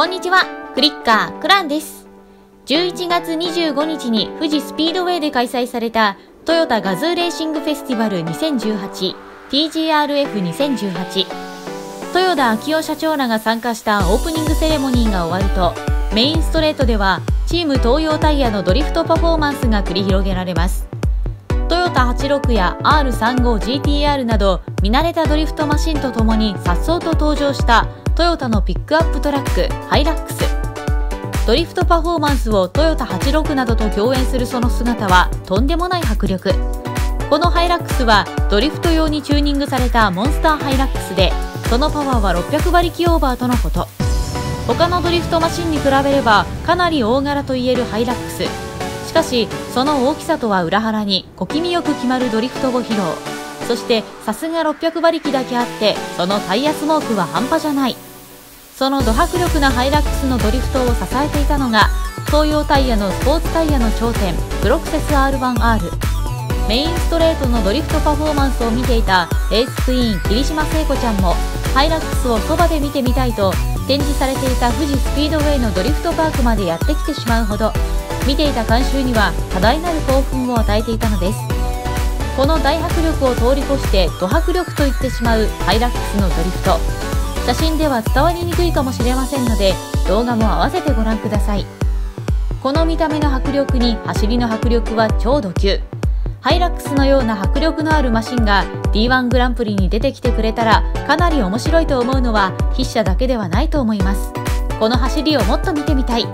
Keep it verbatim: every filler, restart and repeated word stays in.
こんにちは、クリッカークランです。じゅういちがつにじゅうごにちに富士スピードウェイで開催されたトヨタガズーレーシングフェスティバル にせんじゅうはちティージーアールエフにせんじゅうはち 豊田章男社長らが参加したオープニングセレモニーが終わると、メインストレートではチーム東洋タイヤのドリフトパフォーマンスが繰り広げられます。トヨタはちじゅうろくや アールさんじゅうごジーティーアール など見慣れたドリフトマシンとともに颯爽と登場したトヨタのピックアップトラックハイラックス。ドリフトパフォーマンスをトヨタはちじゅうろくなどと共演するその姿はとんでもない迫力。このハイラックスはドリフト用にチューニングされたモンスターハイラックスで、そのパワーはろっぴゃくばりきオーバーとのこと。他のドリフトマシンに比べればかなり大柄といえるハイラックス。しかしその大きさとは裏腹に小気味よく決まるドリフトを披露。そしてさすがろっぴゃくばりきだけあって、そのタイヤスモークは半端じゃない。そのド迫力なハイラックスのドリフトを支えていたのが、東洋タイヤのスポーツタイヤの頂点プロクセス アールワンアール。 メインストレートのドリフトパフォーマンスを見ていたレースクイーン霧島聖子ちゃんも、ハイラックスをそばで見てみたいと展示されていた富士スピードウェイのドリフトパークまでやってきてしまうほど、見ていた観衆には多大なる興奮を与えていたのです。この大迫力を通り越してド迫力と言ってしまうハイラックスのドリフト、写真では伝わりにくいかもしれませんので、動画も合わせてご覧ください。この見た目の迫力に走りの迫力は超ド級。ハイラックスのような迫力のあるマシンが ディーワン グランプリに出てきてくれたらかなり面白いと思うのは筆者だけではないと思います。この走りをもっと見てみたい。